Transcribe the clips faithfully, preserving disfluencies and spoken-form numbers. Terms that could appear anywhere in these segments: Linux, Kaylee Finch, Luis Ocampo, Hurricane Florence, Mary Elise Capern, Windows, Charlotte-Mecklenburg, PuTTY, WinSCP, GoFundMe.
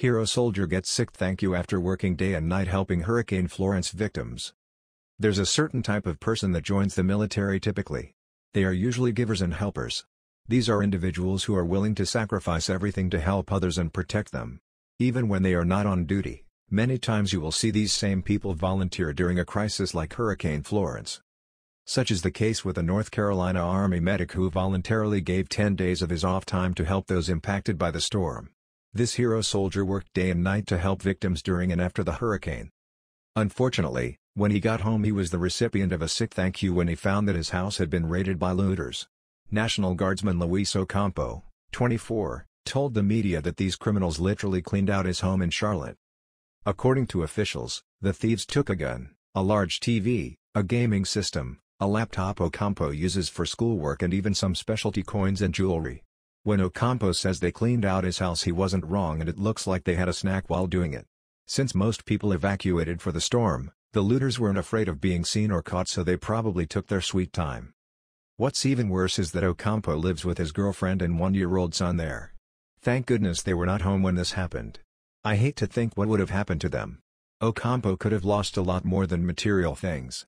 Hero soldier gets sick thank you after working day and night helping Hurricane Florence victims. There's a certain type of person that joins the military typically. They are usually givers and helpers. These are individuals who are willing to sacrifice everything to help others and protect them. Even when they are not on duty, many times you will see these same people volunteer during a crisis like Hurricane Florence. Such is the case with a North Carolina Army medic who voluntarily gave ten days of his off time to help those impacted by the storm. This hero soldier worked day and night to help victims during and after the hurricane. Unfortunately, when he got home he was the recipient of a sick thank you when he found that his house had been raided by looters. National Guardsman Luis Ocampo, twenty-four, told the media that these criminals literally cleaned out his home in Charlotte. According to officials, the thieves took a gun, a large T V, a gaming system, a laptop Ocampo uses for schoolwork and even some specialty coins and jewelry. When Ocampo says they cleaned out his house he wasn't wrong, and it looks like they had a snack while doing it. Since most people evacuated for the storm, the looters weren't afraid of being seen or caught, so they probably took their sweet time. What's even worse is that Ocampo lives with his girlfriend and one-year-old son there. Thank goodness they were not home when this happened. I hate to think what would have happened to them. Ocampo could have lost a lot more than material things.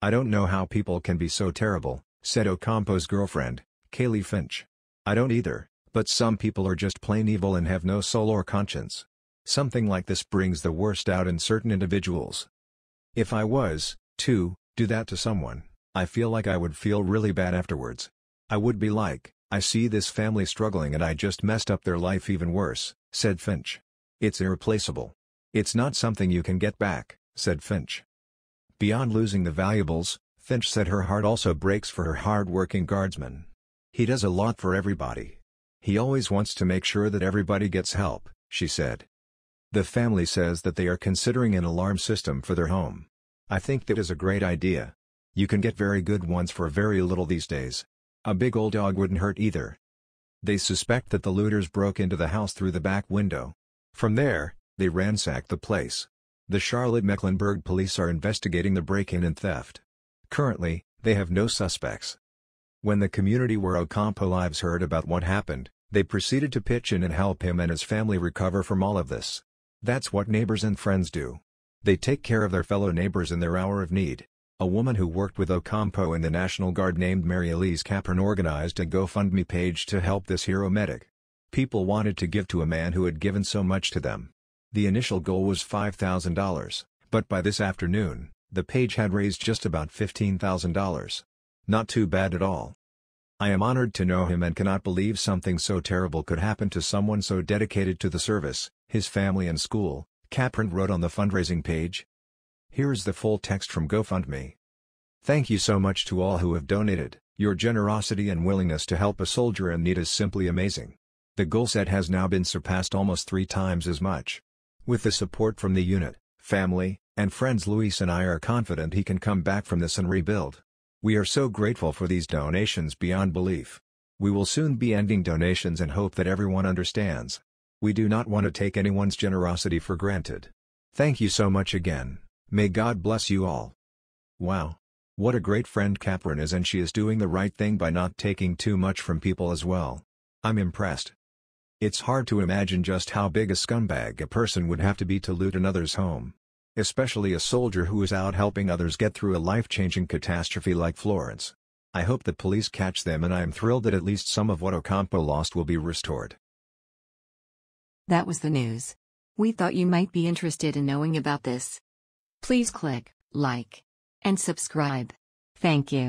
I don't know how people can be so terrible, said Ocampo's girlfriend, Kaylee Finch. I don't either, but some people are just plain evil and have no soul or conscience. Something like this brings the worst out in certain individuals. If I was, to, do that to someone, I feel like I would feel really bad afterwards. I would be like, I see this family struggling and I just messed up their life even worse, said Finch. It's irreplaceable. It's not something you can get back, said Finch. Beyond losing the valuables, Finch said her heart also breaks for her hard-working guardsman. He does a lot for everybody. He always wants to make sure that everybody gets help, she said. The family says that they are considering an alarm system for their home. I think that is a great idea. You can get very good ones for very little these days. A big old dog wouldn't hurt either. They suspect that the looters broke into the house through the back window. From there, they ransacked the place. The Charlotte-Mecklenburg police are investigating the break-in and theft. Currently, they have no suspects. When the community where Ocampo lives heard about what happened, they proceeded to pitch in and help him and his family recover from all of this. That's what neighbors and friends do. They take care of their fellow neighbors in their hour of need. A woman who worked with Ocampo in the National Guard named Mary Elise Capern organized a GoFundMe page to help this hero medic. People wanted to give to a man who had given so much to them. The initial goal was five thousand dollars, but by this afternoon, the page had raised just about fifteen thousand dollars. Not too bad at all. I am honored to know him and cannot believe something so terrible could happen to someone so dedicated to the service, his family and school, Capern wrote on the fundraising page. Here is the full text from GoFundMe. Thank you so much to all who have donated. Your generosity and willingness to help a soldier in need is simply amazing. The goal set has now been surpassed almost three times as much. With the support from the unit, family, and friends, Luis and I are confident he can come back from this and rebuild. We are so grateful for these donations beyond belief. We will soon be ending donations and hope that everyone understands. We do not want to take anyone's generosity for granted. Thank you so much again. May God bless you all. Wow. What a great friend Capern is, and she is doing the right thing by not taking too much from people as well. I'm impressed. It's hard to imagine just how big a scumbag a person would have to be to loot another's home. Especially a soldier who is out helping others get through a life-changing catastrophe like Florence. I hope the police catch them, and I am thrilled that at least some of what Ocampo lost will be restored. That was the news. We thought you might be interested in knowing about this. Please click like and subscribe. Thank you.